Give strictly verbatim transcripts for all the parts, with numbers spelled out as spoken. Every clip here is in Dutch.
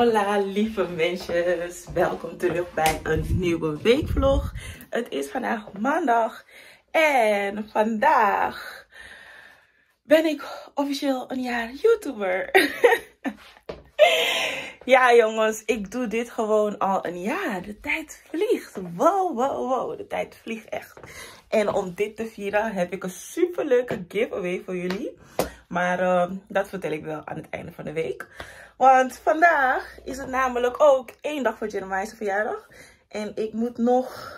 Hola lieve mensjes, welkom terug bij een nieuwe weekvlog. Het is vandaag maandag en vandaag ben ik officieel een jaar YouTuber. Ja jongens, ik doe dit gewoon al een jaar. De tijd vliegt. Wow, wow, wow. De tijd vliegt echt. En om dit te vieren heb ik een super leuke giveaway voor jullie. Maar uh, dat vertel ik wel aan het einde van de week. Want vandaag is het namelijk ook één dag voor Jeremiah's verjaardag. En ik moet nog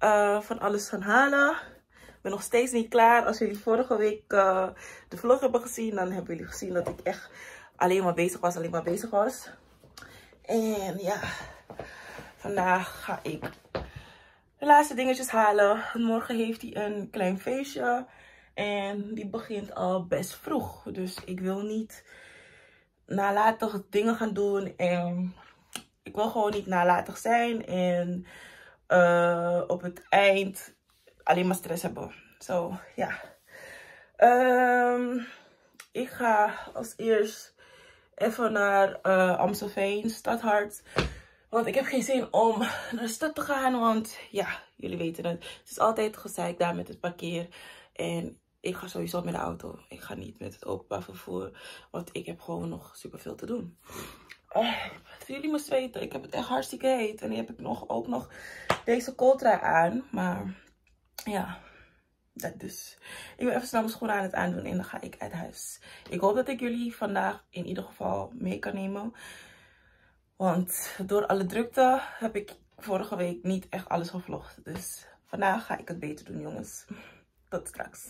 uh, van alles gaan halen. Ik ben nog steeds niet klaar. Als jullie vorige week uh, de vlog hebben gezien, dan hebben jullie gezien dat ik echt... Alleen maar bezig was, alleen maar bezig was. En ja, vandaag ga ik de laatste dingetjes halen. Morgen heeft hij een klein feestje. En die begint al best vroeg. Dus ik wil niet nalatig dingen gaan doen. En ik wil gewoon niet nalatig zijn. En uh, op het eind alleen maar stress hebben. Zo, ja. Um, ik ga als eerst... Even naar uh, Amstelveen, Stadhart. Want ik heb geen zin om naar de stad te gaan. Want ja, jullie weten het. Het is altijd gezeik daar met het parkeer. En ik ga sowieso met de auto. Ik ga niet met het openbaar vervoer. Want ik heb gewoon nog superveel te doen. Oh, wat jullie moesten weten. Ik heb het echt hartstikke heet. En dan heb ik nog, ook nog deze kooltrui aan. Maar ja... Dat dus. Ik ben even snel mijn schoenen aan het aandoen en dan ga ik uit huis. Ik hoop dat ik jullie vandaag in ieder geval mee kan nemen. Want door alle drukte heb ik vorige week niet echt alles gevlogd. Dus vandaag ga ik het beter doen, jongens. Tot straks.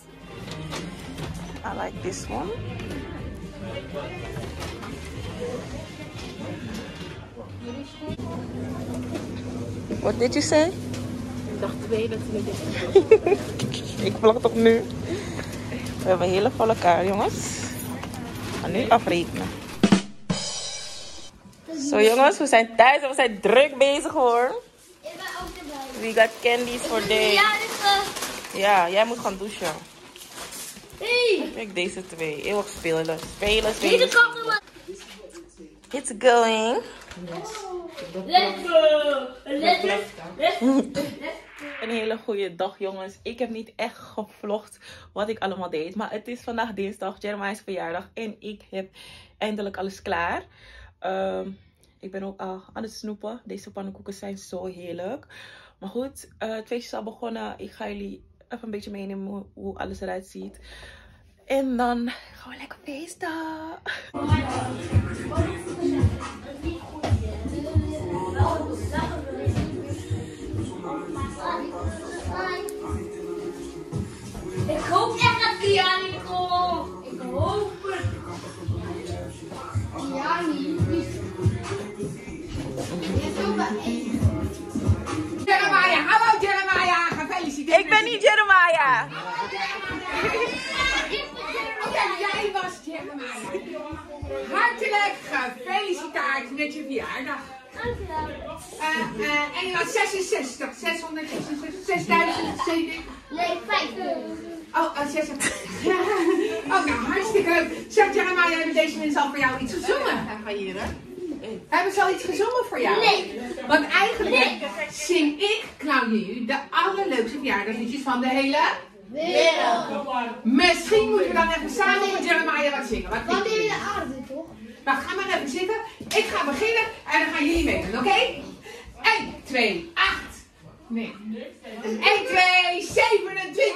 I like this one. What did you say? Ik dacht twee dat we dit Ik vlog toch nu. We hebben hele volle kaart, jongens. We gaan nu afrekenen. Zo jongens, we zijn thuis en we zijn druk bezig hoor. Ik ben ook erbij. We got candies for day. Ja, jij moet gaan douchen. Hey. Kijk deze twee. Eeuwig spelen. Spelen, spelen. It's going. Let's go. Let's go. Een hele goede dag jongens. Ik heb niet echt gevlogd wat ik allemaal deed. Maar het is vandaag dinsdag, Jeremiah's verjaardag. En ik heb eindelijk alles klaar. Um, ik ben ook al aan het snoepen. Deze pannenkoeken zijn zo heerlijk. Maar goed, uh, het feestje is al begonnen. Ik ga jullie even een beetje meenemen hoe, hoe alles eruit ziet. En dan gaan we lekker feesten. Ik hoop echt dat Kiani komt. Ik hoop het. Kiani. Jeremiah, hallo Jeremiah. Gefeliciteerd. Ik ben niet Jeremiah. Oké, jij was Jeremiah. Hartelijk gefeliciteerd met je verjaardag. Uh, uh, en je had zesenzestig, zeshonderdzesenzestig, zesduizend zeventig. Nee, vijftig. Oh, uh, zesenvijftig. Oh, nou, hartstikke leuk. Zeg Jeremiah, hebben deze mensen al voor jou iets gezongen? Hebben ze al iets gezongen voor jou? Nee. Want eigenlijk nee. Zing ik, nou nu, de allerleukste verjaardagliedjes van de hele... wereld. Misschien moeten we dan even samen met Jeremiah wat zingen. Wat Want in de aarde, toch? Maar ga maar even zitten. Ik ga beginnen en dan gaan jullie meedoen, oké? Okay? een, twee, acht. Nee. een, twee, zevenentwintig.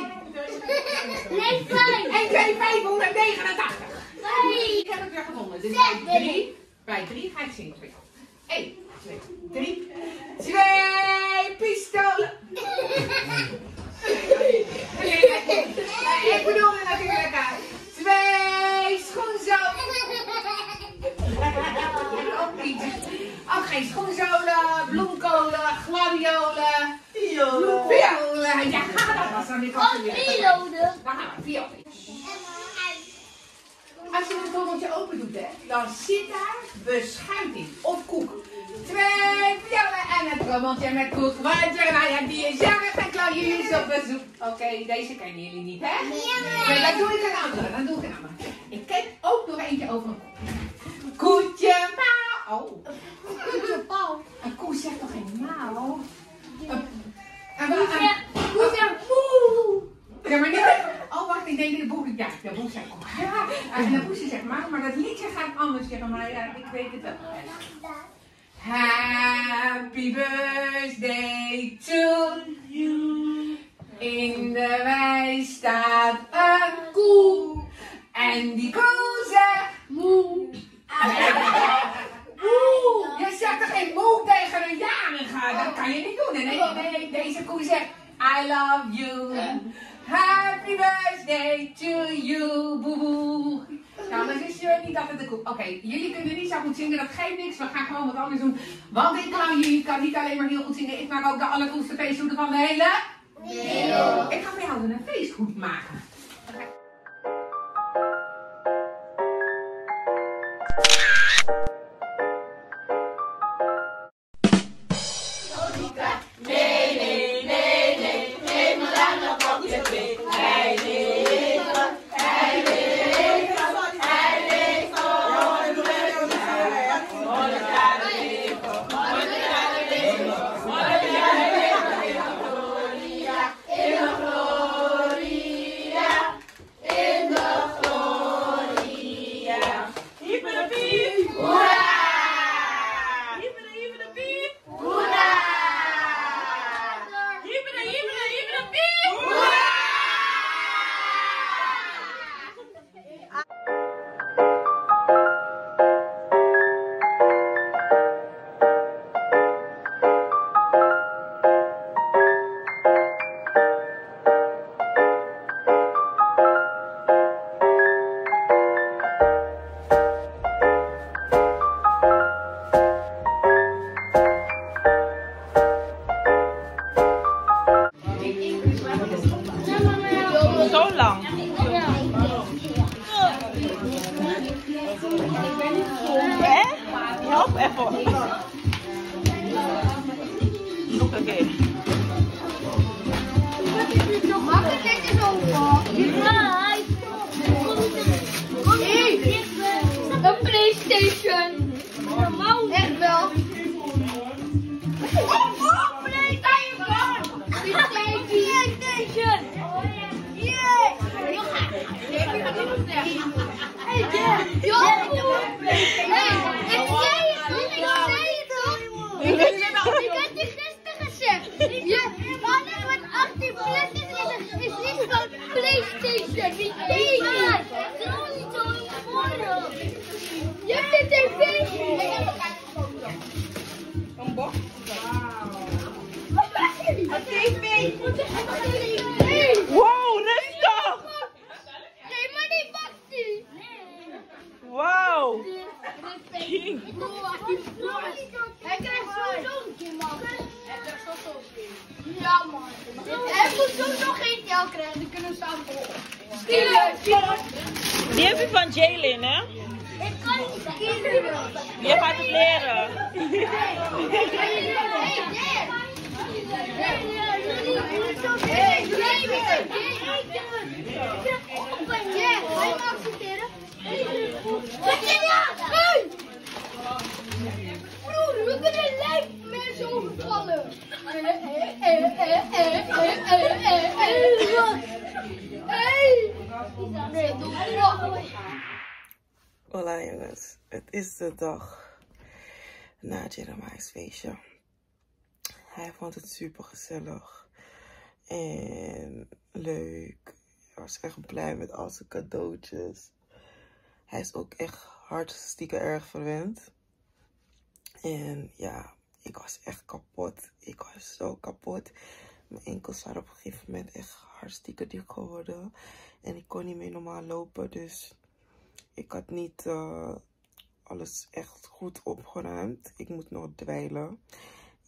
Nee, vijf. een, twee, vijfhonderdnegenentachtig. Nee. Ik heb het weer gevonden. Dus bij drie, bij drie ga ik zingen. een, twee, drie. Twee pistolen. Ik bedoel het natuurlijk uit. Twee schoenzolen. Ook niet. Ook geen schoenzolen, bloemkolen, gladiolen, violen. Violen. Ja, dat was dan niet altijd. Oh, violen. Dan gaan we violen. Als je het rommeltje open doet, hè, dan zit daar beschuit in. Of koek. Twee violen en het rommeltje met koek. Want Jeremiah, die is jarig en Claudius is op bezoek. Oké, okay, deze kennen jullie niet, hè? Nee, dan doe ik een andere. Dan doe ik een andere. Ik ken ook nog eentje over een koek. Koetje, ma, pauw. Een pauw. Een koe zegt toch geen mauw? En wat? Koe zegt moe. Ja, maar niet. Oh, wacht, ik denk dat de boer. Ja, de boer zegt koe. Ja, en de boer zegt mauw, maar dat liedje ga ik anders zeggen. Maar ja, ik weet het wel. Happy birthday to you. In de wei staat een koe. En die koe zegt moe. Moe. Je zegt er geen moe tegen een jarige. Dat kan je niet doen. Nee, nee, deze koe zegt I love you. Happy birthday to you. Boe boe. Nou, dan wist je niet dat het de koe... Oké, okay, jullie kunnen niet zo goed zingen, dat geeft niks. We gaan gewoon wat anders doen. Want ik kan jullie kan niet alleen maar heel goed zingen. Ik maak ook de allercoolste feesthoeden van de hele... wereld. Ik ga voor jou een feesthoed maken. Hola jongens, het is de dag na Jeremiah's feestje. Hij vond het super gezellig en leuk. Hij was echt blij met al zijn cadeautjes. Hij is ook echt hartstikke erg verwend. En ja, ik was echt kapot. Ik was zo kapot. Mijn enkels waren op een gegeven moment echt hartstikke dik geworden. En ik kon niet meer normaal lopen, dus... Ik had niet uh, alles echt goed opgeruimd. Ik moet nog dweilen.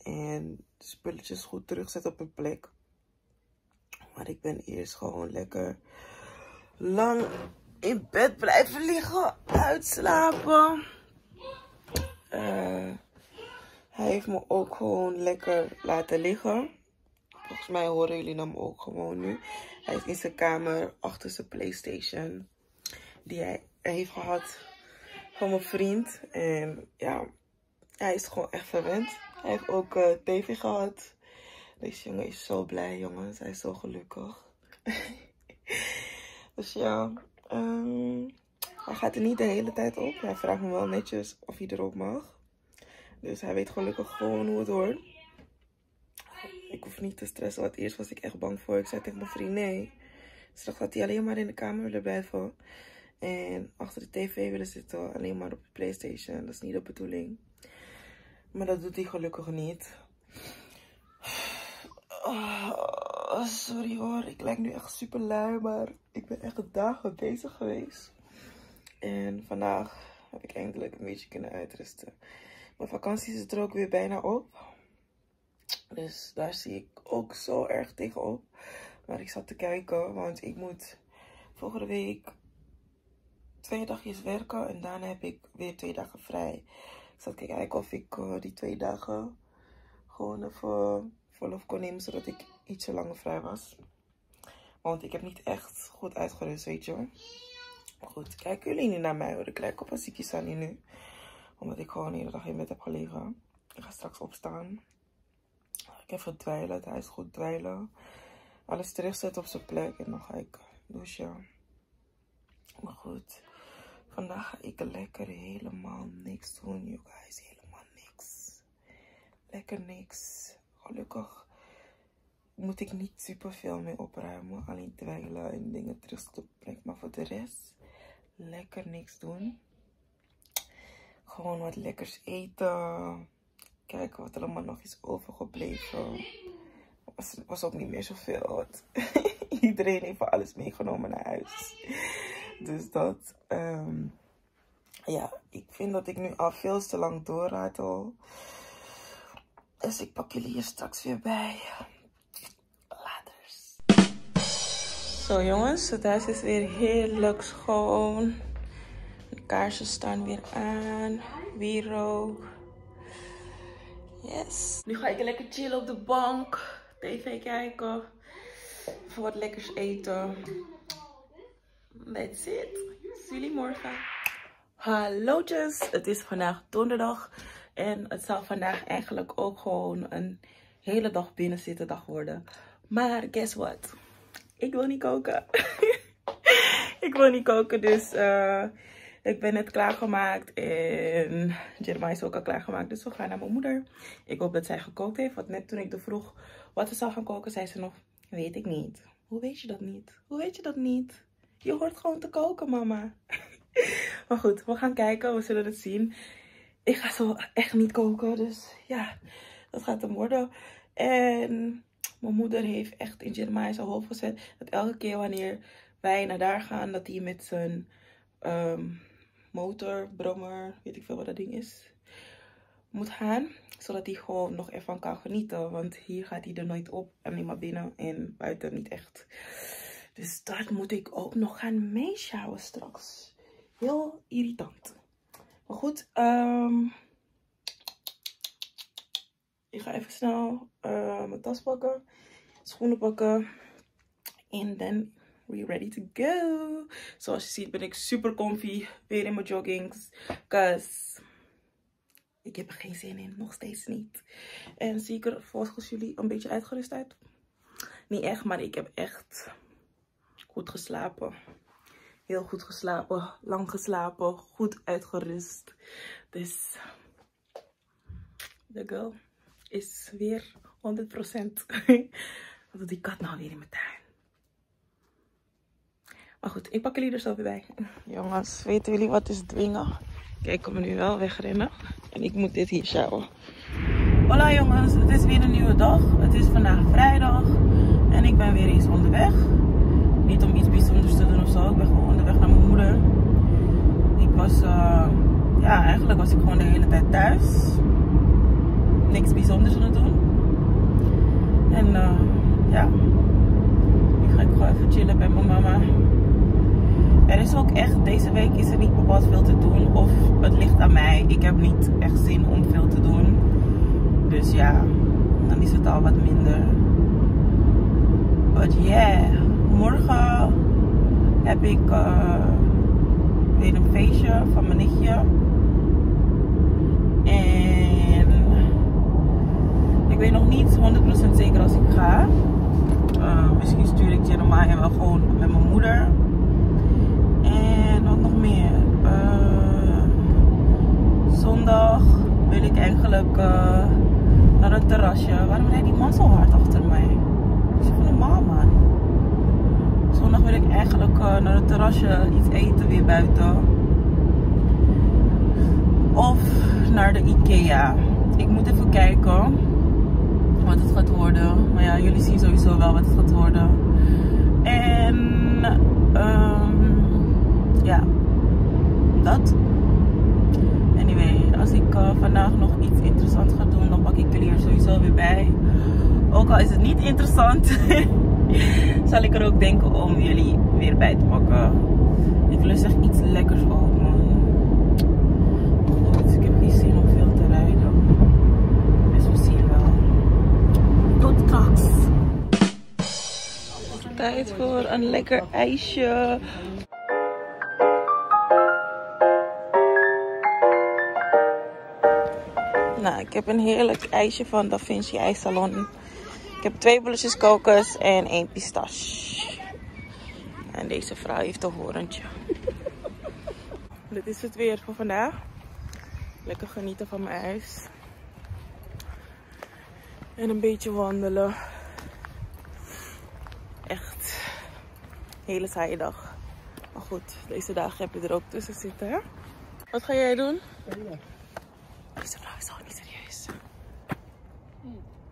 En de spulletjes goed terugzetten op hun plek. Maar ik ben eerst gewoon lekker lang in bed blijven liggen. Uitslapen. Uh, hij heeft me ook gewoon lekker laten liggen. Volgens mij horen jullie hem ook gewoon nu. Hij is in zijn kamer achter zijn PlayStation. Die hij... heeft gehad van mijn vriend. En ja, hij is gewoon echt verwend. Hij heeft ook uh, baby gehad. Deze jongen is zo blij, jongens. Hij is zo gelukkig. Dus ja, um, hij gaat er niet de hele tijd op. Hij vraagt me wel netjes of hij erop mag. Dus hij weet gelukkig gewoon hoe het hoort. Ik hoef niet te stressen, want eerst was ik echt bang voor. Ik zei tegen mijn vriend nee. Ze dacht dat hij alleen maar in de kamer wilde blijven. En achter de tv willen zitten, alleen maar op de PlayStation. Dat is niet de bedoeling. Maar dat doet hij gelukkig niet. Oh, sorry hoor, ik lijk nu echt super lui, maar ik ben echt dagen bezig geweest. En vandaag heb ik eindelijk een beetje kunnen uitrusten. Mijn vakantie zit er ook weer bijna op. Dus daar zie ik ook zo erg tegenop. Maar ik zat te kijken, want ik moet volgende week twee dagjes werken. En daarna heb ik weer twee dagen vrij. Ik zat te kijken of ik uh, die twee dagen gewoon even verlof kon nemen. Zodat ik ietsje langer vrij was. Want ik heb niet echt goed uitgerust, weet je. Goed, kijken jullie nu naar mij hoor. Ik lijk op een ziekjesani nu. Omdat ik gewoon de hele dag in bed heb gelegen. Ik ga straks opstaan. Ik even dweilen, het huis goed dweilen. Alles terugzetten op zijn plek en dan ga ik douchen. Maar goed, vandaag ga ik lekker helemaal niks doen, you guys. Helemaal niks. Lekker niks. Gelukkig moet ik niet super veel meer opruimen. Alleen dweilen en dingen terugzetten op de plek. Maar voor de rest, lekker niks doen. Gewoon wat lekkers eten. Kijken wat er allemaal nog is overgebleven. Het was, was ook niet meer zoveel. Want iedereen heeft van alles meegenomen naar huis. Dus dat. Um, ja, ik vind dat ik nu al veel te lang doorratel. Dus ik pak jullie hier straks weer bij. Laters. Zo jongens, het huis is weer heerlijk schoon. De kaarsen staan weer aan. Wierook. Yes. Nu ga ik lekker chillen op de bank. T V kijken. Even wat lekkers eten. That's it. Zie jullie morgen. Hallootjes. Het is vandaag donderdag. En het zal vandaag eigenlijk ook gewoon een hele dag binnenzitten dag worden. Maar guess what? Ik wil niet koken. Ik wil niet koken. Dus uh, ik ben net klaargemaakt en Jeremiah is ook al klaargemaakt. Dus we gaan naar mijn moeder. Ik hoop dat zij gekookt heeft. Want net toen ik er vroeg wat ze zou gaan koken, zei ze nog, weet ik niet. Hoe weet je dat niet? Hoe weet je dat niet? Je hoort gewoon te koken, mama. Maar goed, we gaan kijken. We zullen het zien. Ik ga zo echt niet koken. Dus ja, dat gaat hem worden. En mijn moeder heeft echt in Jeremiah zijn hoofd gezet. Dat elke keer wanneer wij naar daar gaan, dat hij met zijn... Um, motor, brommer, weet ik veel wat dat ding is, moet gaan, zodat hij gewoon nog ervan kan genieten, want hier gaat hij er nooit op, alleen maar binnen en buiten niet echt. Dus dat moet ik ook nog gaan meesjouwen straks. Heel irritant. Maar goed, um, ik ga even snel uh, mijn tas pakken, schoenen pakken en dan we ready to go. Zoals je ziet ben ik super comfy. Weer in mijn joggings. Because ik heb er geen zin in. Nog steeds niet. En zie ik er volgens jullie een beetje uitgerust uit? Niet echt, maar ik heb echt goed geslapen. Heel goed geslapen. Lang geslapen. Goed uitgerust. Dus de girl is weer honderd procent. Wat doet die kat nou weer in mijn tuin? Maar goed, ik pak jullie er zo weer bij. Jongens, weten jullie wat is dwingen? Kijk, ik me nu wel wegrennen. En ik moet dit hier sjouwen. Hola jongens, het is weer een nieuwe dag. Het is vandaag vrijdag. En ik ben weer eens onderweg. Niet om iets bijzonders te doen of zo. Ik ben gewoon onderweg naar mijn moeder. Ik was, uh, ja, eigenlijk was ik gewoon de hele tijd thuis. Niks bijzonders aan het doen. En uh, ja, ik ga gewoon even chillen bij mijn mama. Er is ook echt, deze week is er niet bepaald veel te doen. Of het ligt aan mij. Ik heb niet echt zin om veel te doen. Dus ja, dan is het al wat minder. But yeah, morgen heb ik uh, weer een feestje van mijn nichtje. En weet nog niet honderd procent zeker als ik ga. Uh, misschien stuur ik Jeremiah wel gewoon met mijn moeder. En wat nog meer. Uh, zondag wil ik eigenlijk uh, naar het terrasje. Waarom rijdt die man zo hard achter mij? Dat is gewoon normaal, man. Zondag wil ik eigenlijk uh, naar het terrasje iets eten weer buiten. Of naar de IKEA. Ik moet even kijken wat het gaat worden. Maar ja, jullie zien sowieso wel wat het gaat worden. En um, ja, dat. Anyway, als ik uh, vandaag nog iets interessants ga doen, dan pak ik jullie er sowieso weer bij. Ook al is het niet interessant, zal ik er ook denken om jullie weer bij te pakken. Ik lust echt iets lekkers op, man. Goed, ik heb geen zin om veel te rijden. Dus we zien wel. Tot straks. Tijd voor een lekker ijsje. Nou, ik heb een heerlijk ijsje van Da Vinci ijssalon. Ik heb twee bolletjes kokos en één pistache. En deze vrouw heeft een horentje. Dit is het weer voor vandaag. Lekker genieten van mijn ijs. En een beetje wandelen. Echt een hele saaie dag. Maar goed, deze dagen heb je er ook tussen zitten, hè? Wat ga jij doen? Deze vrouw is al niet serieus.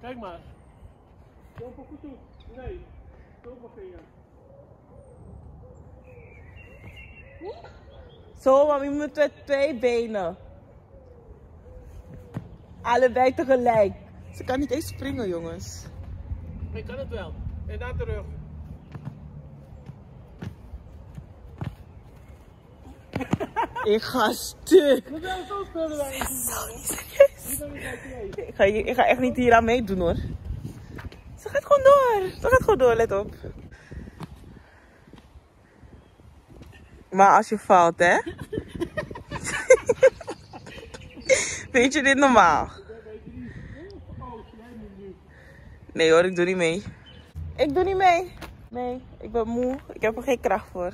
Kijk maar. Loop op toe. Nee. Loop op vinger. Zo, maar je moet met twee benen. Allebei tegelijk. Ze kan niet eens springen, jongens. Ik kan het wel. En daar terug. Ik ga stuk. We gaan zo spelen daar. Echt zo niet serieus. Ik ga, ik ga echt niet hier aan meedoen, hoor. Ze gaat gewoon door. Ze gaat gewoon door, let op. Maar als je valt, hè? Vind je dit normaal? Nee hoor, ik doe niet mee. Ik doe niet mee. Nee, ik ben moe. Ik heb er geen kracht voor.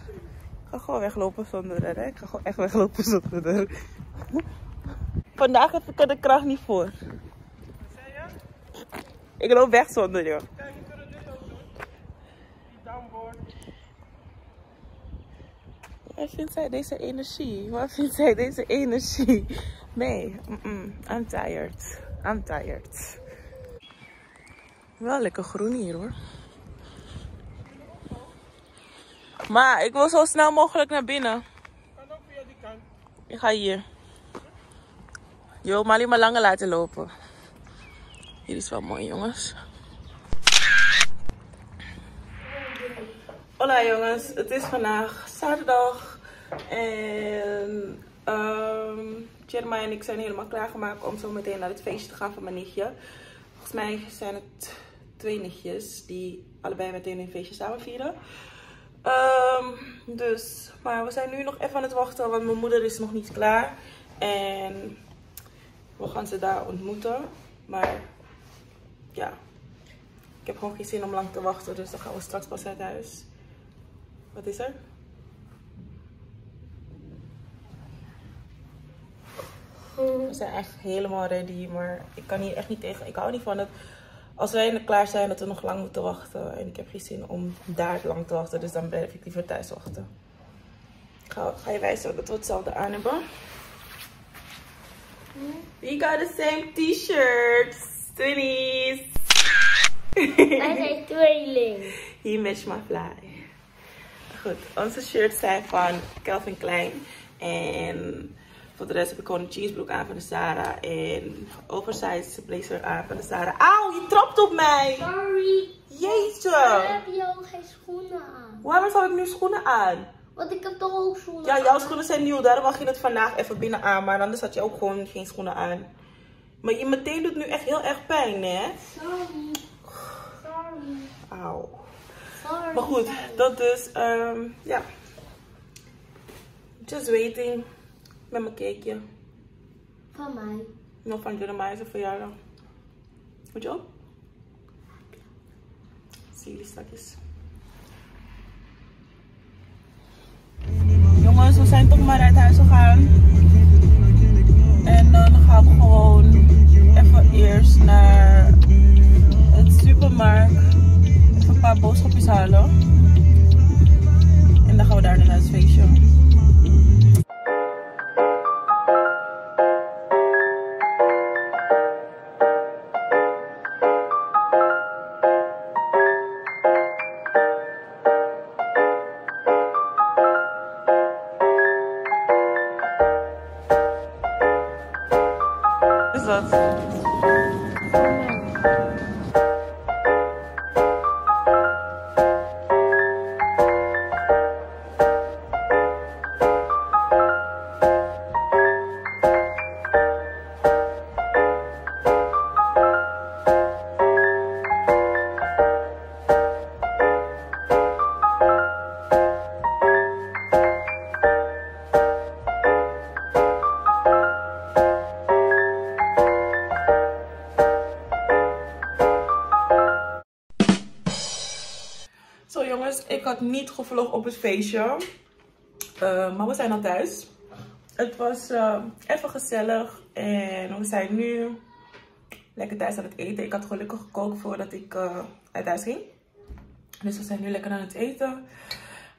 Ik ga gewoon weglopen zonder haar, hè? Ik ga gewoon echt weglopen zonder haar. Vandaag heb ik er de kracht niet voor. Ik loop weg zonder, joh. Kijk, we kunnen dit ook doen. Die downboard. Waar vindt zij deze energie? Waar vindt zij deze energie? Nee, mm -mm. I'm tired. I'm tired. Wel lekker groen hier, hoor. Maar ik wil zo snel mogelijk naar binnen. Kan ook via die kant. Ik ga hier. Je wil me alleen maar langer laten lopen. Hier is wel mooi, jongens. Hola jongens, het is vandaag zaterdag. En um, Jeremiah en ik zijn helemaal klaargemaakt om zo meteen naar het feestje te gaan van mijn nichtje. Volgens mij zijn het twee nichtjes die allebei meteen een feestje samen vieren. Um, dus, maar we zijn nu nog even aan het wachten, want mijn moeder is nog niet klaar. En we gaan ze daar ontmoeten. Maar ja, ik heb gewoon geen zin om lang te wachten, dus dan gaan we straks pas uit huis. Wat is er? We zijn echt helemaal ready, maar ik kan hier echt niet tegen. Ik hou niet van het, als wij er klaar zijn, dat we nog lang moeten wachten. En ik heb geen zin om daar lang te wachten, dus dan blijf ik liever thuis wachten. Ga, ga je wijzen dat we hetzelfde aan hebben? We got the same t-shirts. Twinnies! Wij zijn tweeling. He match my fly. Goed, onze shirts zijn van Calvin Klein. En voor de rest heb ik gewoon een cheesebroek aan van de Sarah. En oversized blazer aan van de Sarah. Auw, je trapt op mij! Sorry! Jeetje! Waarom heb je ook geen schoenen aan? Waarom zou ik nu schoenen aan? Want ik heb toch ook schoenen aan? Ja, jouw schoenen zijn nieuw. Daarom mag je het vandaag even binnen aan. Maar anders had je ook gewoon geen schoenen aan. Maar je meteen doet nu echt heel erg pijn, hè? Sorry. Sorry. Auw. Maar goed, sorry. Dat dus. Ja. Um, yeah. Just waiting. Met mijn cakeje. Van mij. Nog van Jeremiah's verjaardag. Moet je op? Zie jullie straks. Jongens, we zijn toch maar uit huis gegaan. En dan gaan we gewoon even eerst naar het supermarkt. Even een paar boodschapjes halen. En dan gaan we daarna naar het feestje. Ik had niet gevlogd op het feestje, uh, maar we zijn al thuis. Het was uh, even gezellig en we zijn nu lekker thuis aan het eten. Ik had gelukkig gekookt voordat ik uh, uit huis ging. Dus we zijn nu lekker aan het eten.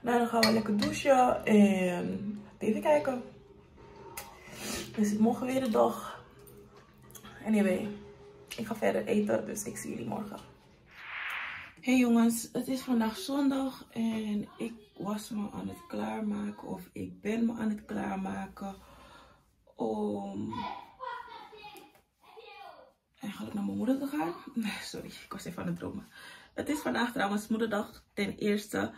Nou, dan gaan we lekker douchen en tv kijken. Dus het morgen weer de dag. Anyway, ik ga verder eten, dus ik zie jullie morgen. Hey jongens, het is vandaag zondag en ik was me aan het klaarmaken, of ik ben me aan het klaarmaken om eigenlijk naar mijn moeder te gaan. Sorry, ik was even aan het dromen. Het is vandaag trouwens moederdag. Ten eerste,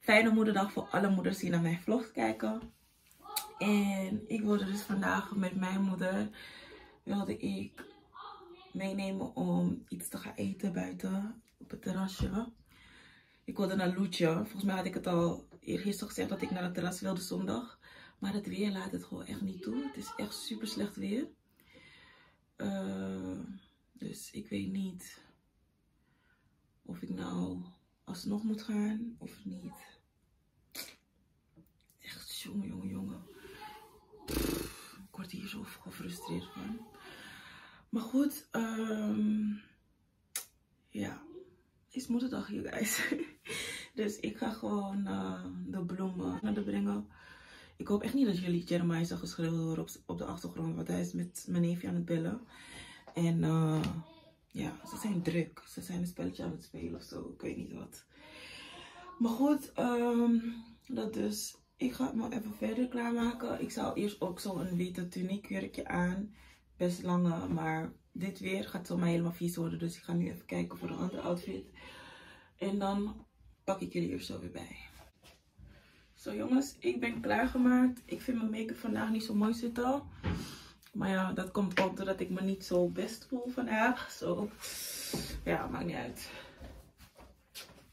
fijne moederdag voor alle moeders die naar mijn vlog kijken. En ik wilde dus vandaag met mijn moeder, wilde ik meenemen om iets te gaan eten buiten. Op het terrasje. Ik wilde naar Loetje. Volgens mij had ik het al eergisteren gezegd dat ik naar het terras wilde zondag. Maar het weer laat het gewoon echt niet toe. Het is echt super slecht weer. Uh, dus ik weet niet of ik nou alsnog moet gaan of niet. Echt jongen, jongen, jongen. Pff, ik word hier zo gefrustreerd van. Maar goed, um, ja. Het is moederdag, you guys. Dus ik ga gewoon uh, de bloemen naar de brengen. Ik hoop echt niet dat jullie Jeremiah zal geschreeuwd horen op, op de achtergrond. Want hij is met mijn neefje aan het bellen. En uh, ja, ze zijn druk. Ze zijn een spelletje aan het spelen of zo. Ik weet niet wat. Maar goed, um, dat dus. Ik ga het maar even verder klaarmaken. Ik zou eerst ook zo'n witte tuniekjurkje aan. Best lange, maar dit weer gaat zo mij helemaal vies worden. Dus ik ga nu even kijken voor een andere outfit. En dan pak ik jullie er zo weer bij. Zo jongens, ik ben klaargemaakt. Ik vind mijn make-up vandaag niet zo mooi zitten. Maar ja, dat komt ook doordat ik me niet zo best voel vandaag. Zo, ja, maakt niet uit.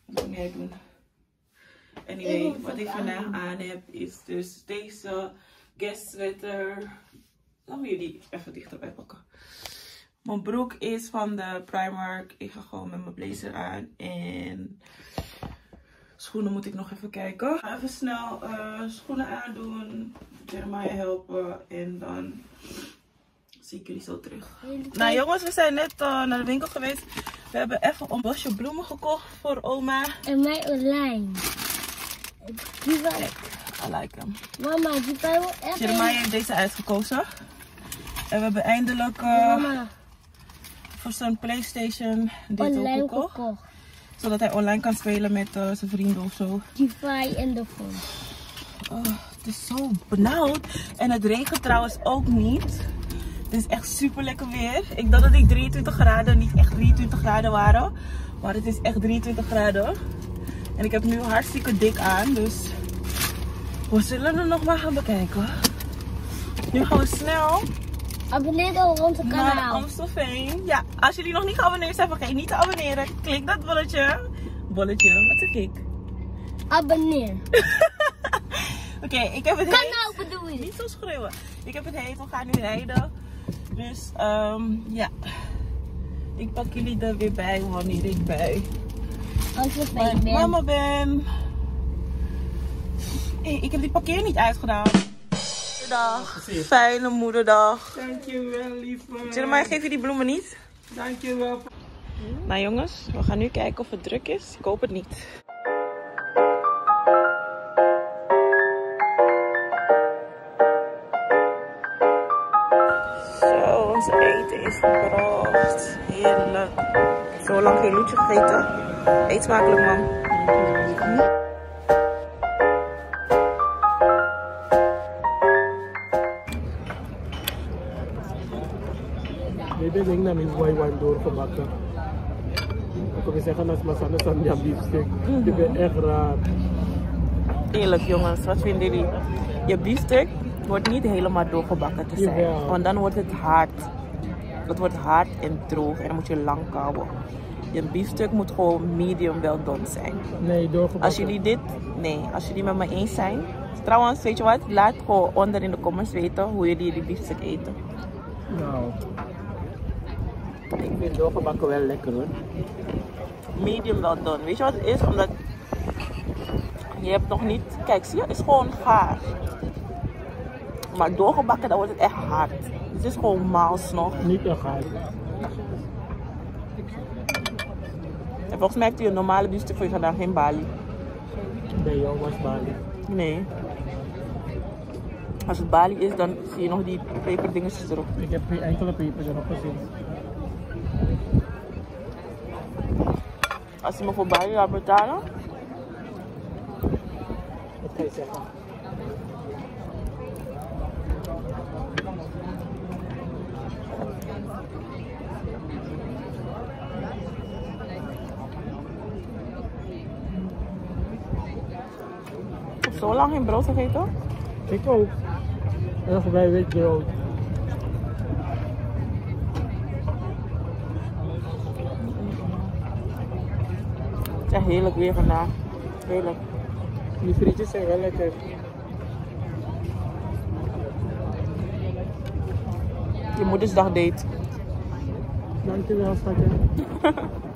Moet ik niet uit doen. Anyway, wat ik vandaag aan heb is dus deze guest sweater. Laten we jullie even dichterbij pakken. Mijn broek is van de Primark. Ik ga gewoon met mijn blazer aan. En schoenen moet ik nog even kijken. Even snel uh, schoenen aandoen. Jeremiah helpen. En dan zie ik jullie zo terug. Nou jongens, we zijn net uh, naar de winkel geweest. We hebben even een bosje bloemen gekocht voor oma. En mij online. Die wil ik. I like hem. Mama, die bij wel echt. Jeremiah heeft deze uitgekozen. En we hebben eindelijk uh, Mama. voor zo'n PlayStation dit ook gekocht. Zodat hij online kan spelen met uh, zijn vrienden of zo. Die vijf en de vol. Oh, het is zo benauwd. En het regent trouwens ook niet. Het is echt super lekker weer. Ik dacht dat die drieëntwintig graden niet echt drieëntwintig graden waren. Maar het is echt drieëntwintig graden. En ik heb nu hartstikke dik aan. Dus we zullen er nog maar gaan bekijken. Nu gaan we snel. Abonneer op onze kanaal. Naar Amstelveen. Ja, als jullie nog niet geabonneerd zijn, vergeet niet te abonneren. Klik dat bolletje. Bolletje, wat zeg ik? Abonneer. Oké, okay, ik heb het heet. Kanaal bedoel je? Niet zo schreeuwen. Ik heb het heet, we gaan nu rijden. Dus, um, ja. Ik pak jullie er weer bij wanneer ik bij mijn mama ben. Hey, ik heb die parkeer niet uitgedaan. Dag. Fijne moederdag. Dankjewel, lieve. Jeremiah, geef je die bloemen niet? Dankjewel. Nou jongens, we gaan nu kijken of het druk is. Ik hoop het niet. Zo, ons eten is gebracht. Heerlijk. Zo lang geen Loetje gegeten. Eet smakelijk, man. Maybe ding nam is why one door verbakken. Ik wil zeggen dat mijn zand aan die biefstuk. Ik ben echt raar. Eerlijk jongens, wat vinden jullie? Je biefstuk wordt niet helemaal doorgebakken te zijn. Ja. Want dan wordt het hard. Het wordt hard en droog en dan moet je lang kauwen. Je biefstuk moet gewoon medium wel done zijn. Nee, doorgebakken. Als jullie dit, nee, als jullie met me eens zijn. Trouwens, weet je wat? Laat gewoon onder in de comments weten hoe jullie jullie biefstuk eten. Nou. Ik vind doorgebakken wel lekker hoor. Medium wel done. Weet je wat het is? Omdat je hebt nog niet... Kijk, zie je? Het is gewoon gaar. Maar doorgebakken, dan wordt het echt hard. Het is gewoon maals nog. Niet echt hard. En volgens mij heeft hij een normale biefstuk voor je gedaan, geen balie. Bij jou was balie. Nee. Als het balie is, dan zie je nog die peperdingetjes erop. Ik heb enkele pepers erop gezien. Als je me voor balie laat betalen. Wat ga je zeggen? Zo lang geen brood gegeten? Ik ook. En voor mij wit brood. Het is echt heerlijk weer vandaag. Heerlijk. Die frietjes zijn wel lekker. Je moedersdag date. Dankjewel, schatje.